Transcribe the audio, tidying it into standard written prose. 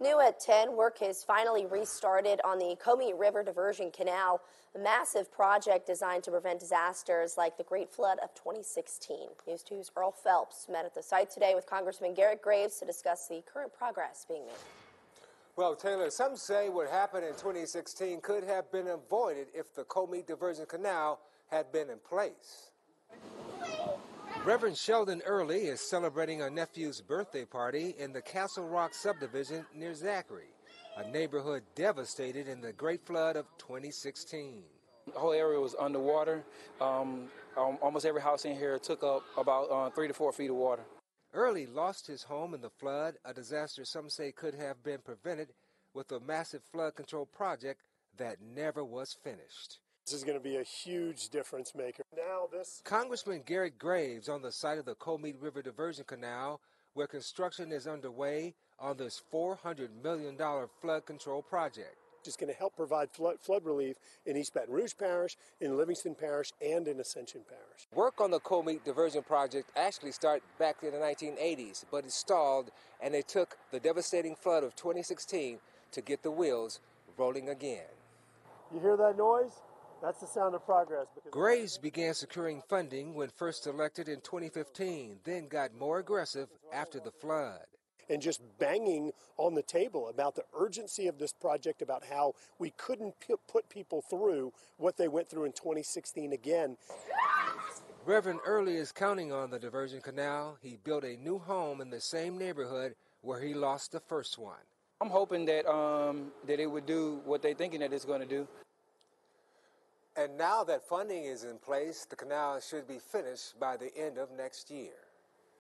New at 10, work has finally restarted on the Comite River Diversion Canal, a massive project designed to prevent disasters like the Great Flood of 2016. News 2's Earl Phelps met at the site today with Congressman Garret Graves to discuss the current progress being made. Well, Taylor, some say what happened in 2016 could have been avoided if the Comite Diversion Canal had been in place. Reverend Sheldon Early is celebrating a nephew's birthday party in the Castle Rock subdivision near Zachary, a neighborhood devastated in the Great Flood of 2016. The whole area was underwater. Almost every house in here took up about 3 to 4 feet of water. Early lost his home in the flood, a disaster some say could have been prevented with a massive flood control project that never was finished. This is going to be a huge difference maker. Now this Congressman Garret Graves on the site of the Comite River Diversion Canal, where construction is underway on this $400 million flood control project. It's going to help provide flood relief in East Baton Rouge Parish, in Livingston Parish, and in Ascension Parish. Work on the Comite Diversion Project actually started back in the 1980s, but it stalled, and it took the devastating flood of 2016 to get the wheels rolling again. You hear that noise? That's the sound of progress. Graves began securing funding when first elected in 2015, then got more aggressive after the flood. And just banging on the table about the urgency of this project, about how we couldn't put people through what they went through in 2016 again. Reverend Early is counting on the diversion canal. He built a new home in the same neighborhood where he lost the first one. I'm hoping that it would do what they're thinking that it's going to do. And now that funding is in place, the canal should be finished by the end of next year.